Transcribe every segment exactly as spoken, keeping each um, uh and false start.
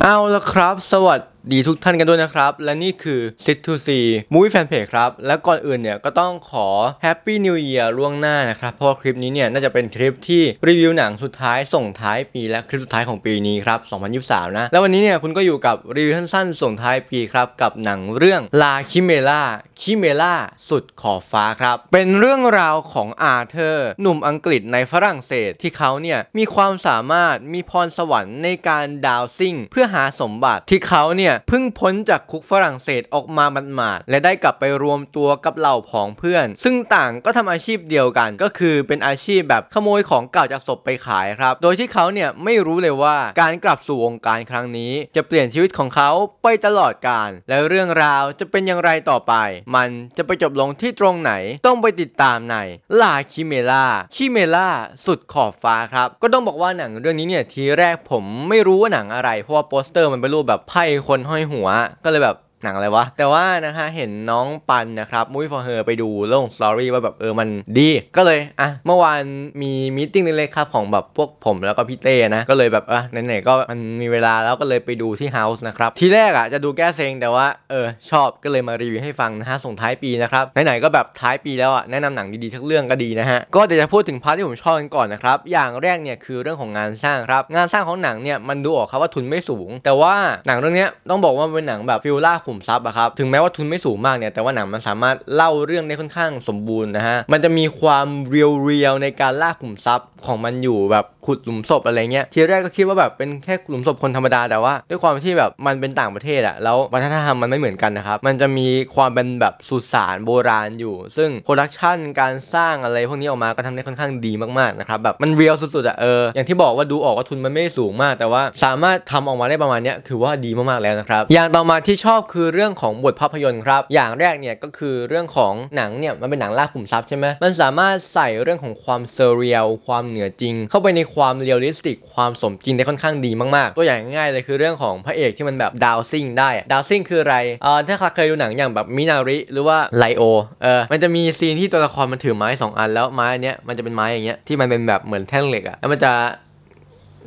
เอาละครับสวัสดีทุกท่านกันด้วยนะครับและนี่คือ ซิท ทู ซี Movie Fan Page ครับและก่อนอื่นเนี่ยก็ต้องขอ Happy New Year ล่วงหน้านะครับเพราะคลิปนี้เนี่ยน่าจะเป็นคลิปที่รีวิวหนังสุดท้ายส่งท้ายปีและคลิปสุดท้ายของปีนี้ครับสองพันยี่สิบสามนะแล้ววันนี้เนี่ยคุณก็อยู่กับรีวิวสั้นๆส่งท้ายปีครับกับหนังเรื่อง La Chimera Chimera สุดขอบฟ้าครับเป็นเรื่องราวของอาเธอร์หนุ่มอังกฤษในฝรั่งเศสที่เขาเนี่ยมีความสามารถมีพรสวรรค์ในการดาวซิ่งเพื่อหาสมบัติที่เขาเนี่ยเพิ่งพ้นจากคุกฝรั่งเศสออกมาหมาดๆและได้กลับไปรวมตัวกับเหล่าผองเพื่อนซึ่งต่างก็ทำอาชีพเดียวกันก็คือเป็นอาชีพแบบขโมยของเก่าจากศพไปขายครับโดยที่เขาเนี่ยไม่รู้เลยว่าการกลับสู่วงการครั้งนี้จะเปลี่ยนชีวิตของเขาไปตลอดกาลและเรื่องราวจะเป็นอย่างไรต่อไปมันจะไปจบลงที่ตรงไหนต้องไปติดตามใน La Chimera Chimera สุดขอบฟ้าครับก็ต้องบอกว่าหนังเรื่องนี้เนี่ยทีแรกผมไม่รู้ว่าหนังอะไรเพราะว่าโปสเตอร์มันเป็นรูปแบบไพ่คนห้อยหัวก็เลยแบบหนังอะไรวะแต่ว่านะฮะเห็นน้องปันนะครับMovie For Herไปดูลงสตอรี่ว่าแบบเออมันดีก็เลยอ่ะเมื่อวานมีมีตติ้งเล็กๆครับของแบบพวกผมแล้วก็พี่เต้นะก็เลยแบบอ่ะไหนๆก็มันมีเวลาแล้วก็เลยไปดูที่เฮาส์นะครับทีแรกอ่ะจะดูแก้เซ็งแต่ว่าเออชอบก็เลยมารีวิวให้ฟังนะฮะส่งท้ายปีนะครับไหนๆก็แบบท้ายปีแล้วอ่ะแนะนำหนังดีๆทั้งเรื่องก็ดีนะฮะก็เดี๋ยวจะพูดถึงพาร์ทที่ผมชอบกันก่อนนะครับอย่างแรกเนี่ยคือเรื่องของงานสร้างครับงานสร้างของหนังเนี่ยมันดูออกครับว่าทุนไม่สูงแต่ว่าหนังเรื่องนี้ต้องบอกว่าเป็นหนังแบบฟิลล่าขุมทรัพย์อะครับถึงแม้ว่าทุนไม่สูงมากเนี่ยแต่ว่าหนังมันสามารถเล่าเรื่องได้ค่อนข้างสมบูรณ์นะฮะมันจะมีความเรียวๆในการล่าขุมทรัพย์ของมันอยู่แบบขุดหลุมศพอะไรเงี้ยทีแรกก็คิดว่าแบบเป็นแค่หลุมศพคนธรรมดาแต่ว่าด้วยความที่แบบมันเป็นต่างประเทศอะแล้ววัฒนธรรมมันไม่เหมือนกันนะครับมันจะมีความเป็นแบบสุสานโบราณอยู่ซึ่งโปรดักชันการสร้างอะไรพวกนี้ออกมาก็ทำได้ค่อนข้างดีมากๆนะครับแบบมันเรียวสุดๆอะเอออย่างที่บอกว่าดูออกว่าทุนมันไม่สูงมากแต่ว่าสามารถทำออกมาได้ประมาณเนี้ยคือว่าดีมากๆแล้วนะครับอย่างต่อมาที่ชอบคือเรื่องของบทภาพยนตร์ครับอย่างแรกเนี่ยก็คือเรื่องของหนังเนี่ยมันเป็นหนังล่าขุมทรัพย์ใช่ไหมมันสามารถใส่เรื่องของความเซเรียลความเหนือจริงเข้าไปในความเรียลลิสติกความสมจริงได้ค่อนข้างดีมากๆตัวอย่างง่ายเลยคือเรื่องของพระเอกที่มันแบบดาวซิ่งได้ดาวซิ่งคืออะไรเอ่อถ้าเคยดูหนังอย่างแบบมินาริหรือว่าไลโอเออมันจะมีซีนที่ตัวละครมันถือไม้สองอันแล้วไม้อันเนี้ยมันจะเป็นไม้อย่างเงี้ยที่มันเป็นแบบเหมือนแท่งเหล็กอะแล้วมันจะ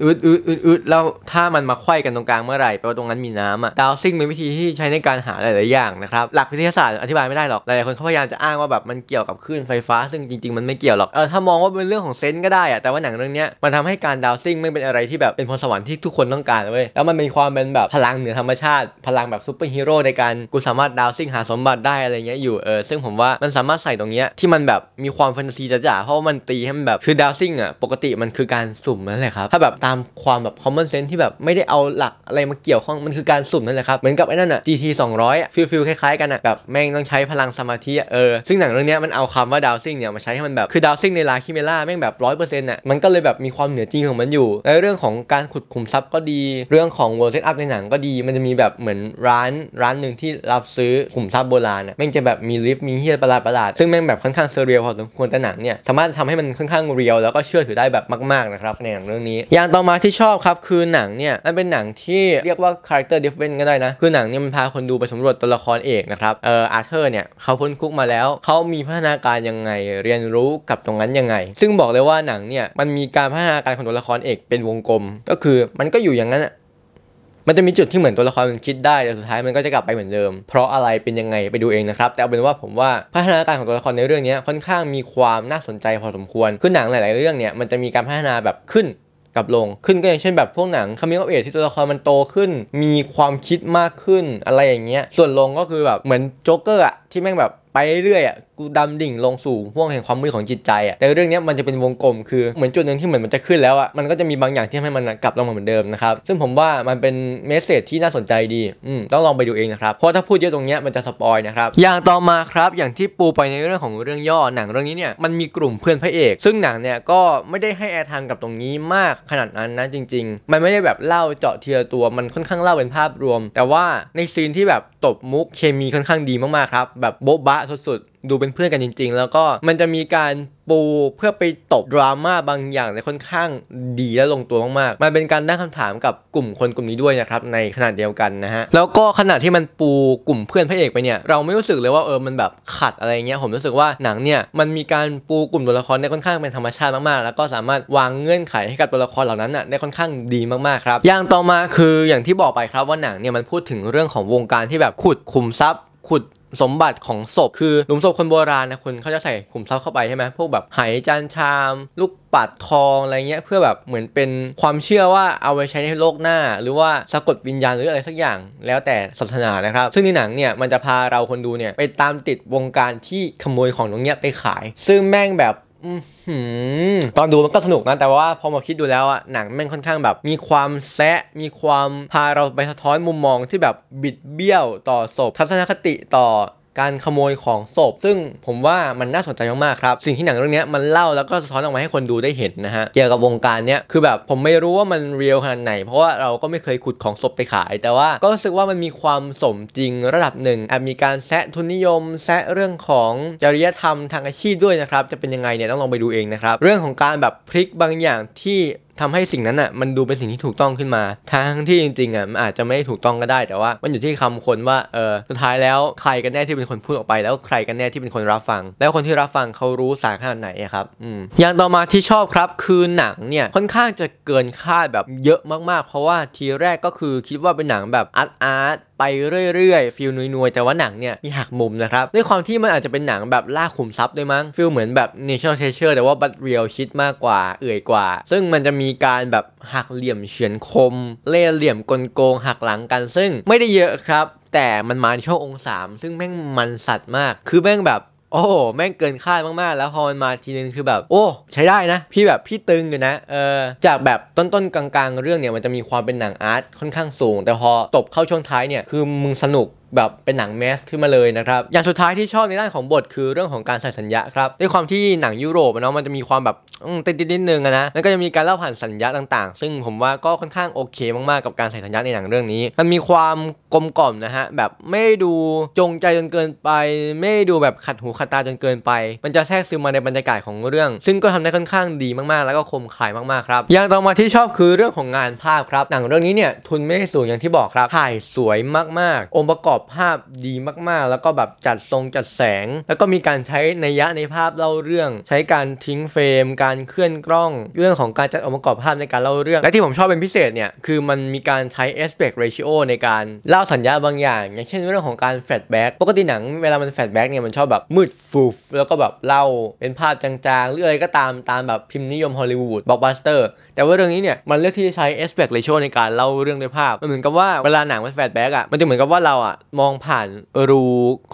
อืดอืดอืดอืดแล้วถ้ามันมาไขว้กันตรงกลางเมื่อไหร่แปลว่าตรงนั้นมีน้ำอ่ะดาวซิ่งเป็นวิธีที่ใช้ในการหาหลายๆอย่างนะครับหลักวิทยาศาสตร์อธิบายไม่ได้หรอกหลายคนเขาพยายามจะอ้างว่าแบบมันเกี่ยวกับคลื่นไฟฟ้าซึ่งจริงๆมันไม่เกี่ยวหรอกเออถ้ามองว่าเป็นเรื่องของเซนส์ก็ได้อ่ะแต่ว่าหนังเรื่องนี้มันทำให้การดาวซิ่งไม่เป็นอะไรที่แบบเป็นพรสวรรค์ที่ทุกคนต้องการเว้ยแล้วมันมีความเป็นแบบพลังเหนือธรรมชาติพลังแบบซูเปอร์ฮีโร่ในการกูสามารถดาวซิ่งหาสมบัติได้อะไรเงี้ยอยู่เออซึ่งผมว่ามันสามารถใส่ตรงเนี้ยที่มันแบบมีความแฟนตาซีจ๋าๆเพราะมันตีให้มันแบบคือดาวซิ่งอ่ะปกติมันคือการสุ่มนั่นแหละครับถ้าแบบตามความแบบ common sense ที่แบบไม่ได้เอาหลักอะไรมาเกี่ยวข้องมันคือการสุ่มนั่นแหละครับเหมือนกับไอ้นั่นอะ จี ที สองร้อยอะฟิลฟิลคล้ายๆกันอะแบบแม่งต้องใช้พลังสมาธิเออซึ่งหนังเรื่องนี้มันเอาคำว่าดาวซิ่งเนี่ยมาใช้ให้มันแบบคือดาวซิ่งในลาคิเมล่าแม่งแบบร้อยเปอร์เซ็นต์อะมันก็เลยแบบมีความเหนือจริงของมันอยู่ในเรื่องของการขุดขุมทรัพย์ก็ดีเรื่องของ world set up ในหนังก็ดีมันจะมีแบบเหมือนร้านร้านหนึ่งที่รับซื้อขุมทรัพย์โบราณอะแม่งจะแบบมีลิฟต์มีเฮียประหลาดประหลาดซึ่งแม่งแบบค่อนข้างเซเรียลพอสมควรแต่หนังเนี่ยสามารถทำให้มันค่อนข้างเรียลแล้วก็เชื่อถือได้แบบมากๆนะครับในหนังเรื่องนี้อย่างต่อมาที่ชอบครับคือหนังเนี่ยมันเป็นหนังที่เรียกว่า character development ก็ได้นะคือหนังเนี่ยมันพาคนดูไปสำรวจตัวละครเอกนะครับเอออาร์เธอร์เนี่ยเขาพ้นคุกมาแล้วเขามีพัฒนาการยังไงเรียนรู้กับตรงนั้นยังไงซึ่งบอกเลยว่าหนังเนี่ยมันมีการพัฒนาการของตัวละครเอกเป็นวงกลมก็คือมันก็อยู่อย่างนั้นมันจะมีจุดที่เหมือนตัวละครมันคิดได้แต่สุดท้ายมันก็จะกลับไปเหมือนเดิมเพราะอะไรเป็นยังไงไปดูเองนะครับแต่เอาเป็นว่าผมว่าพัฒนาการของตัวละครในเรื่องนี้ค่อนข้างมีความน่าสนใจพอสมควรคือหนังหลายๆเรื่องเนี่ยมันจะมีการพัฒนาแบบขึ้นกับลงขึ้นก็อย่างเช่นแบบพวกหนัง Coming of Age ที่ตัวละครมันโตขึ้นมีความคิดมากขึ้นอะไรอย่างเงี้ยส่วนลงก็คือแบบเหมือนโจ๊กเกอร์อะที่แม่งแบบไปเรื่อยอ่ะกูดำดิ่งลงสู่ห้วงแห่งความมืดของจิตใจอ่ะแต่เรื่องนี้มันจะเป็นวงกลมคือเหมือนจุดหนึ่งที่เหมือนมันจะขึ้นแล้วอ่ะมันก็จะมีบางอย่างที่ให้มันกลับลงมาเหมือนเดิมนะครับซึ่งผมว่ามันเป็นเมสเซจที่น่าสนใจดีอืมต้องลองไปดูเองนะครับเพราะถ้าพูดเยอะตรงนี้มันจะสปอยนะครับอย่างต่อมาครับอย่างที่ปูไปในเรื่องของเรื่องย่อหนังเรื่องนี้เนี่ยมันมีกลุ่มเพื่อนพระเอกซึ่งหนังเนี่ยก็ไม่ได้ให้แอร์ไทม์กับตรงนี้มากขนาดนั้นนะจริงๆมันไม่ได้แบบเล่าเจาะทีละตัวมันค่อนข้างเล่าเป็นภาพรวมแต่ว่าในซีนที่แบบตบมุกเคมีค่อนข้างดีมากๆครับแบบโบ๊ะบะสุดๆ ดูเป็นเพื่อนกันจริงๆแล้วก็มันจะมีการปูเพื่อไปตบดราม่าบางอย่างในค่อนข้างดีและลงตัวมากๆมันเป็นการตั้งคำถามกับกลุ่มคนกลุ่มนี้ด้วยนะครับในขนาดเดียวกันนะฮะแล้วก็ขนาดที่มันปูกลุ่มเพื่อนพระเอกไปเนี่ยเราไม่รู้สึกเลยว่าเออมันแบบขัดอะไรเงี้ยผมรู้สึกว่าหนังเนี่ยมันมีการปูกลุ่มตัวละครได้ค่อนข้างเป็นธรรมชาติมากๆแล้วก็สามารถวางเงื่อนไขให้กับตัวละครเหล่านั้นอ่ะได้ค่อนข้างดีมากๆครับอย่างต่อมาคืออย่างที่บอกไปครับว่าหนังเนี่ยมันพูดถึงเรื่องของวงการที่แบบขุดขุมทรัพย์ขุดสมบัติของศพคือหลุมศพคนโบราณนะคุณเขาจะใส่ขุมทรัพย์เข้าไปใช่ไหมพวกแบบไหจานชามลูกปัดทองอะไรเงี้ยเพื่อแบบเหมือนเป็นความเชื่อว่าเอาไว้ใช้ในโลกหน้าหรือว่าสะกดวิญญาณหรืออะไรสักอย่างแล้วแต่ศาสนานะครับซึ่งในหนังเนี่ยมันจะพาเราคนดูเนี่ยไปตามติดวงการที่ขโมยของตรงเนี้ยไปขายซึ่งแม่งแบบตอนดูมันก็สนุกนะแต่ว่าพอมาคิดดูแล้วอะหนังแม่งค่อนข้างแบบมีความแซะมีความพาเราไปสะท้อนมุมมองที่แบบบิดเบี้ยวต่อศพทัศนคติต่อการขโมยของศพซึ่งผมว่ามันน่าสนใจมากๆครับสิ่งที่หนังเรื่องนี้มันเล่าแล้วก็สะท้อนออกมาให้คนดูได้เห็นนะฮะเกี่ยวกับวงการเนี้ยคือแบบผมไม่รู้ว่ามันเรียลขนาดไหนเพราะว่าเราก็ไม่เคยขุดของศพไปขายแต่ว่าก็รู้สึกว่ามันมีความสมจริงระดับหนึ่งแอบมีการแซะทุนนิยมแซะเรื่องของจริยธรรมทางอาชีพด้วยนะครับจะเป็นยังไงเนี่ยต้องลองไปดูเองนะครับเรื่องของการแบบพลิกบางอย่างที่ทำให้สิ่งนั้นอ่ะมันดูเป็นสิ่งที่ถูกต้องขึ้นมาทั้งที่จริงๆอ่ะมันอาจจะไม่ถูกต้องก็ได้แต่ว่ามันอยู่ที่คำคนว่าเออสุดท้ายแล้วใครกันแน่ที่เป็นคนพูดออกไปแล้วใครกันแน่ที่เป็นคนรับฟังแล้วคนที่รับฟังเขารู้สารขนาดไหนครับอืมอย่างต่อมาที่ชอบครับคือหนังเนี่ยค่อนข้างจะเกินคาดแบบเยอะมากๆเพราะว่าทีแรกก็คือคิดว่าเป็นหนังแบบอาร์ตอาร์ตไปเรื่อยๆฟิลนุ่ยๆแต่ว่าหนังเนี่ยมีหักมุมนะครับด้วยความที่มันอาจจะเป็นหนังแบบล่าขุมทรัพย์ด้วยมั้งฟิลเหมือนแบบ National Treasure แต่ว่าบัตเรียลชิดมากกว่าเอื่อยกว่าซึ่งมันจะมีการแบบหักเหลี่ยมเฉือนคมเล่เหลี่ยมกลโกงหักหลังกันซึ่งไม่ได้เยอะครับแต่มันมาในช่วงองศาซึ่งแม่งมันสัตว์มากคือแม่งแบบโอ้โหแม่งเกินคาดมากๆแล้วพอมันมาทีนึงคือแบบโอ้ใช้ได้นะพี่แบบพี่ตึงอยู่นะเออจากแบบต้นๆกลางๆเรื่องเนี่ยมันจะมีความเป็นหนังอาร์ตค่อนข้างสูงแต่พอตบเข้าช่วงท้ายเนี่ยคือมึงสนุกแบบเป็นหนังแมสขึ้นมาเลยนะครับอย่างสุดท้ายที่ชอบในด้านของบทคือเรื่องของการสัญญาครับด้วยความที่หนังยุโรปเนาะมันจะมีความแบบติดติดนิดนึงนะแล้วก็จะมีการเล่าผ่านสัญญาต่างๆซึ่งผมว่าก็ค่อนข้างโอเคมากๆกับการใส่สัญญาในหนังเรื่องนี้มันมีความกลมกล่อมนะฮะแบบไม่ดูจงใจจนเกินไปไม่ดูแบบขัดหูขัดตาจนเกินไปมันจะแทรกซึมมาในบรรยากาศของเรื่องซึ่งก็ทำได้ค่อนข้างดีมากๆแล้วก็คมคายมากๆครับอย่างต่อมาที่ชอบคือเรื่องของงานภาพครับหนังเรื่องนี้เนี่ยทุนไม่สูงอย่างที่บอกครับถ่ายสวยมากๆองค์ประกอบภาพดีมากๆแล้วก็แบบจัดทรงจัดแสงแล้วก็มีการใช้นัยยะในภาพเล่าเรื่องใช้การทิ้งเฟรมการเคลื่อนกล้องเรื่องของการจัดองค์ประกอบภาพในการเล่าเรื่องและที่ผมชอบเป็นพิเศษเนี่ยคือมันมีการใช้ aspect ratio ในการเล่าสัญญาบางอย่างอย่างเช่นเรื่องของการแฟลชแบ็กปกติหนังเวลามันแฟลชแบ็กเนี่ยมันชอบแบบมืดฟูฟแล้วก็แบบเล่าเป็นภาพจางๆหรืออะไรก็ตามตามแบบพิมพ์นิยมฮอลลีวูดบล็อกบัสเตอร์แต่ว่าเรื่องนี้เนี่ยมันเลือกที่จะใช้ aspect ratio ในการเล่าเรื่องด้วยภาพมันเหมือนกับว่าเวลาหนังมันแฟลชแบ็กอ่ะมันจะเหมือนกับว่าเราอ่ะมองผ่านรู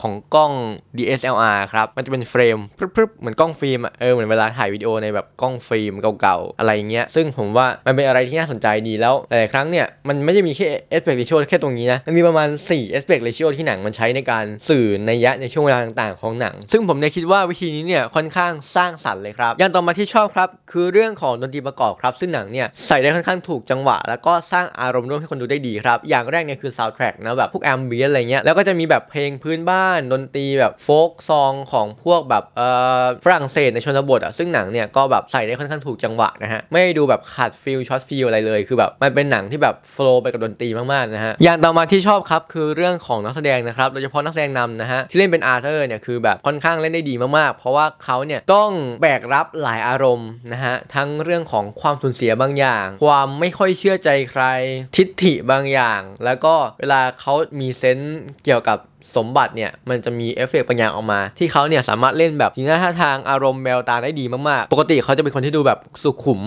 ของกล้อง ดี เอส แอล อาร์ ครับมันจะเป็นเฟรมปึ๊บๆเหมือนกล้องฟิล์มเออเหมือนเวลาถ่ายวิดีโอในแบบกล้องฟิล์มเก่าๆอะไรเงี้ยซึ่งผมว่ามันเป็นอะไรที่น่าสนใจดีแล้วหลายครั้งเนี่ยมันไม่ได้มีแค่ aspect ratio แค่ตรงนี้นะมันมีประมาณสี่ aspect ratio ที่หนังมันใช้ในการสื่อนัยยะในช่วงเวลาต่างๆของหนังซึ่งผมเนี่ยคิดว่าวิธีนี้เนี่ยค่อนข้างสร้างสรรค์เลยครับอย่างต่อมาที่ชอบครับคือเรื่องของดนตรีประกอบครับซึ่งหนังเนี่ยใส่ได้ค่อนข้างถูกจังหวะแล้วก็สร้างอารมณ์ร่วมให้คนดูได้ดีครับอย่างแรกเนี่ยคือ soundtrack นะแบบพวก ambient อะไรเงี้ยแล้วก็จะมีแบบเพลงพื้นบ้านดนตรีแบบโฟล์คซองของพวกแบบเอ่อฝรั่งเศสในชนบทอ่ะซึ่งหนังเนี่ยก็แบบใส่ได้ค่อนข้างถูกจังหวะนะฮะไม่ดูแบบขาดฟิลช็อตฟิลอะไรเลยคือแบบมันเป็นหนังที่แบบโฟล์ไปกับดนตรีมากๆนะฮะอย่างต่อมาที่ชอบครับคือเรื่องของนักแสดงนะครับโดยเฉพาะนักแสดงนำนะฮะที่เล่นเป็นอาร์เธอร์เนี่ยคือแบบค่อนข้างเล่นได้ดีมากๆเพราะว่าเขาเนี่ยต้องแบกรับหลายอารมณ์นะฮะทั้งเรื่องของความสูญเสียบางอย่างความไม่ค่อยเชื่อใจใครทิฐิบางอย่างแล้วก็เวลาเขามีเซนส์เกี่ยวกับสมบัติเนี่ยมันจะมีเอฟเฟกต์บางอย่างออกมาที่เขาเนี่ยสามารถเล่นแบบสีหน้าท่าทางอารมณ์แววตาได้ดีมากๆปกติเขาจะเป็นคนที่ดูแบบสุขุม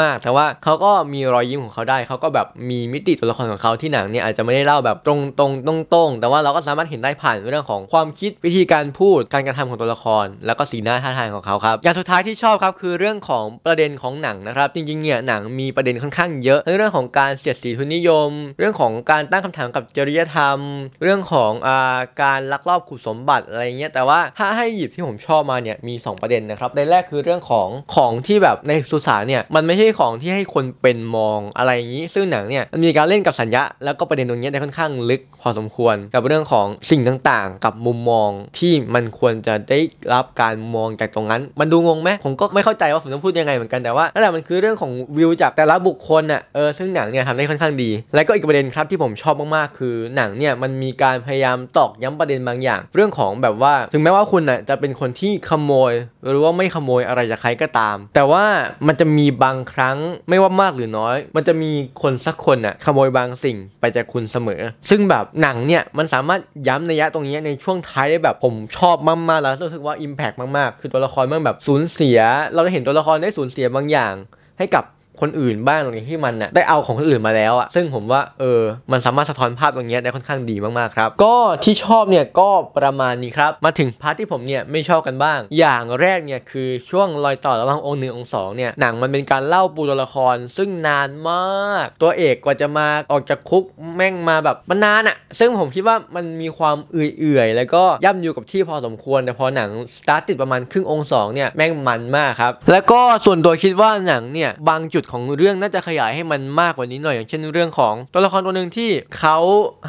มากๆแต่ว่าเขาก็มีรอยยิ้มของเขาได้เขาก็แบบมีมิติตัวละครของเขาที่หนังเนี่ยอาจจะไม่ได้เล่าแบบตรงๆ ตรงๆ ตรงๆแต่ว่าเราก็สามารถเห็นได้ผ่านเรื่องของความคิดวิธีการพูดการกระทำของตัวละครแล้วก็สีหน้าท่าทางของเขาครับอย่างสุดท้ายที่ชอบครับคือเรื่องของประเด็นของหนังนะครับจริงๆเนี่ยหนังมีประเด็นค่อนข้างเยอะเรื่องของการเสียดสีทุนนิยมเรื่องของการตั้งคำถามกับจริยธรรมเรื่องของอ่า การลักลอบขุดสมบัติอะไรเงี้ยแต่ว่าถ้าให้หยิบที่ผมชอบมาเนี่ยมีสองประเด็นนะครับในแรกคือเรื่องของของที่แบบในสุสานเนี่ยมันไม่ใช่ของที่ให้คนเป็นมองอะไรอย่างนี้ซึ่งหนังเนี่ยมันมีการเล่นกับสัญญาแล้วก็ประเด็นตรงนี้ได้ค่อนข้างลึกพอสมควรกับเรื่องของสิ่งต่างๆกับมุมมองที่มันควรจะได้รับการมองจากตรงนั้นมันดูงงไหมผมก็ไม่เข้าใจว่าผมต้องพูดยังไงเหมือนกันแต่ว่านั่นแหละมันคือเรื่องของวิวจากแต่ละบุคคลอ่ะเออซึ่งหนังเนี่ยทำได้ค่อนข้างดีและก็อีกประเด็นครับที่ผมชอบมากๆคือหนังเนี่ยมันมีการพยายามตอกย้ำประเด็นบางอย่างเรื่องของแบบว่าถึงแม้ว่าคุณน่ะจะเป็นคนที่ขโมยหรือว่าไม่ขโมยอะไรจากใครก็ตามแต่ว่ามันจะมีบางครั้งไม่ว่ามากหรือน้อยมันจะมีคนสักคนน่ะขโมยบางสิ่งไปจากคุณเสมอซึ่งแบบหนังเนี่ยมันสามารถย้ำนัยยะตรงนี้ในช่วงท้ายได้แบบผมชอบมากๆแล้วรู้สึกว่า อิมแพค มากๆคือตัวละครมันแบบสูญเสียเราจะเห็นตัวละครได้สูญเสียบางอย่างให้กับคนอื่นบ้างอะไรที่มันน่ะได้เอาของคนอื่นมาแล้วอ่ะซึ่งผมว่าเออมันสามารถสะท้อนภาพตรงนี้ได้ค่อนข้างดีมากๆครับก็ที่ชอบเนี่ยก็ประมาณนี้ครับมาถึงพาร์ทที่ผมเนี่ยไม่ชอบกันบ้างอย่างแรกเนี่ยคือช่วงรอยต่อระหว่างองค์หนึ่งองค์สองเนี่ยหนังมันเป็นการเล่าปูตัวละครซึ่งนานมากตัวเอกกว่าจะมาออกจากคุกแม่งมาแบบมันนานอ่ะซึ่งผมคิดว่ามันมีความเอื่อยๆแล้วก็ย่ำอยู่กับที่พอสมควรแต่พอหนังสตาร์ทติดประมาณครึ่งองค์สองเนี่ยแม่งมันมากครับแล้วก็ส่วนตัวคิดว่าหนังเนี่ยบางจุดของเรื่องน่าจะขยายให้มันมากกว่านี้หน่อยอย่างเช่นเรื่องของตัวละครตัวหนึ่งที่เขา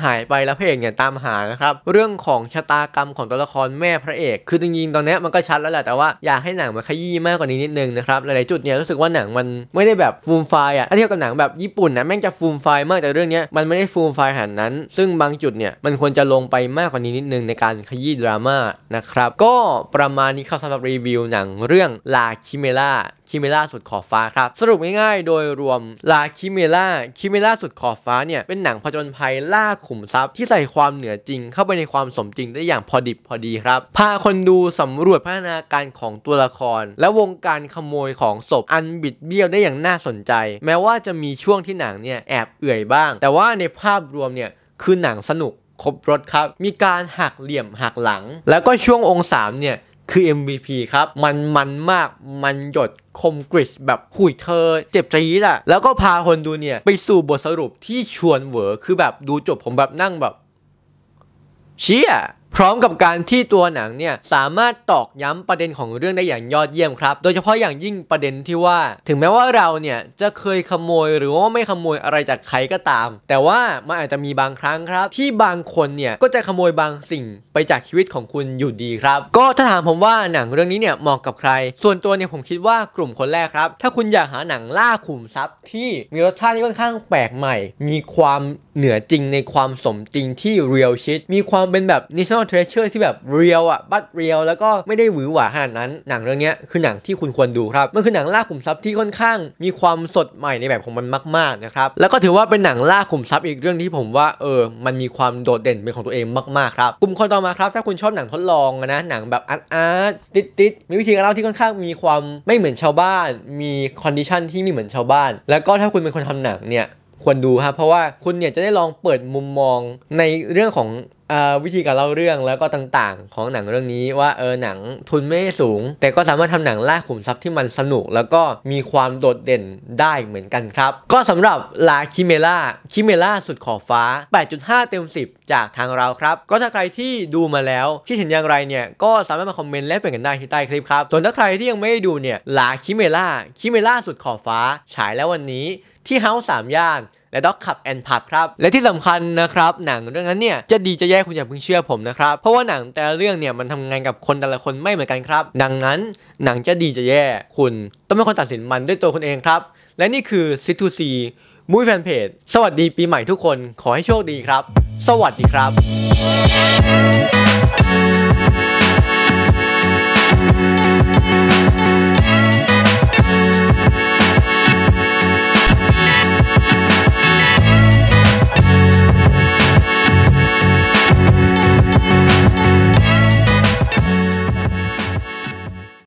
หายไปแล้วพระเอกเนี่ยตามหานะครับเรื่องของชะตากรรมของตัวละครแม่พระเอกคือจริงๆตอนนี้มันก็ชัดแล้วแหละแต่ว่าอยากให้หนังมันขยี้มากกว่านี้นิดนึงนะครับหลายๆจุดเนี่ยรู้สึกว่าหนังมันไม่ได้แบบฟูมไฟอ่ะถ้าเทียบกับหนังแบบญี่ปุ่นนะแม่งจะฟูมไฟมากแต่เรื่องนี้มันไม่ได้ฟูมไฟขนาดนั้นซึ่งบางจุดเนี่ยมันควรจะลงไปมากกว่านี้นิดนึงในการขยี้ดราม่านะครับก็ประมาณนี้ครับสำหรับรีวิวหนังเรื่องลาคิเมล่าคิเมล่าสุดขอบฟ้าครับสรุปง่ายๆโดยรวมลาคิเมล่าคิเมล่าสุดขอบฟ้าเนี่ยเป็นหนังผจญภัยล่าขุมทรัพย์ที่ใส่ความเหนือจริงเข้าไปในความสมจริงได้อย่างพอดิบพอดีครับพาคนดูสำรวจพัฒนาการของตัวละครและวงการขโมยของศพอันบิดเบี้ยวได้อย่างน่าสนใจแม้ว่าจะมีช่วงที่หนังเนี่ยแอบเอื่อยบ้างแต่ว่าในภาพรวมเนี่ยคือหนังสนุกครบรสครับมีการหักเหลี่ยมหักหลังแล้วก็ช่วงองค์สามเนี่ยคือ เอ็ม วี พี ครับมันมันมากมันหยดคมกริชแบบหุยเธอเจ็บใจอ่ะแล้วก็พาคนดูเนี่ยไปสู่บทสรุปที่ชวนเหวอคือแบบดูจบผมแบบนั่งแบบเชี่ยพร้อมกับการที่ตัวหนังเนี่ยสามารถตอกย้ำประเด็นของเรื่องได้อย่างยอดเยี่ยมครับโดยเฉพาะอย่างยิ่งประเด็นที่ว่าถึงแม้ว่าเราเนี่ยจะเคยขโมยหรือว่าไม่ขโมยอะไรจากใครก็ตามแต่ว่ามันอาจจะมีบางครั้งครับที่บางคนเนี่ยก็จะขโมยบางสิ่งไปจากชีวิตของคุณอยู่ดีครับก็ถ้าถามผมว่าหนังเรื่องนี้เนี่ยเหมาะกับใครส่วนตัวเนี่ยผมคิดว่ากลุ่มคนแรกครับถ้าคุณอยากหาหนังล่าขุมทรัพย์ที่มีรสชาติที่ค่อนข้างแปลกใหม่มีความเหนือจริงในความสมจริงที่เรียลชิดมีความเป็นแบบนิสเทรเชอร์ที่แบบเรียวอ่ะบัดเรียวแล้วก็ไม่ได้หวือหวาขนาดนั้นหนังเรื่องนี้คือหนังที่คุณควรดูครับมันคือหนังล่าขุมทรัพย์ที่ค่อนข้างมีความสดใหม่ในแบบของมันมากๆนะครับแล้วก็ถือว่าเป็นหนังล่าขุมทรัพย์อีกเรื่องที่ผมว่าเออมันมีความโดดเด่นเป็นของตัวเองมากๆครับกลุ่มคนต่อมาครับถ้าคุณชอบหนังทดลองนะหนังแบบอาร์ตอาร์ตติดติดมีวิธีการเล่าที่ค่อนข้างมีความไม่เหมือนชาวบ้านมีคอนดิชันที่ไม่เหมือนชาวบ้านแล้วก็ถ้าคุณเป็นคนทำหนังเนี่ยควรดูครับเพราะว่าคุณเนี่ยจะได้ลองเปิดมุมมองในเรื่องของวิธีการเล่าเรื่องแล้วก็ต่างๆของหนังเรื่องนี้ว่าเออหนังทุนไม่สูงแต่ก็สามารถทำหนังล่าขุมทรัพย์ที่มันสนุกแล้วก็มีความโดดเด่นได้เหมือนกันครับก็สำหรับลาคิเมล่าคิเมล่าสุดขอบฟ้า แปดจุดห้า เต็ม สิบจากทางเราครับก็ถ้าใครที่ดูมาแล้วคิดเห็นอย่างไรเนี่ยก็สามารถมาคอมเมนต์และเปลี่ยนกันได้ที่ใต้คลิปครับส่วนถ้าใครที่ยังไม่ได้ดูเนี่ยลาคิเมล่าคิเมล่าสุดขอบฟ้าฉายแล้ววันนี้ที่เฮ้าส์สามย่านและด็อกขับแอนด์พับครับและที่สำคัญนะครับหนังเรื่องนั้นเนี่ยจะดีจะแย่คุณอย่าเพิ่งเชื่อผมนะครับเพราะว่าหนังแต่ละเรื่องเนี่ยมันทำงานกับคนแต่ละคนไม่เหมือนกันครับดังนั้นหนังจะดีจะแย่คุณต้องเป็นคนตัดสินมันด้วยตัวคุณเองครับและนี่คือ ซี ทู ซี Movie Fan Page สวัสดีปีใหม่ทุกคนขอให้โชคดีครับสวัสดีครับ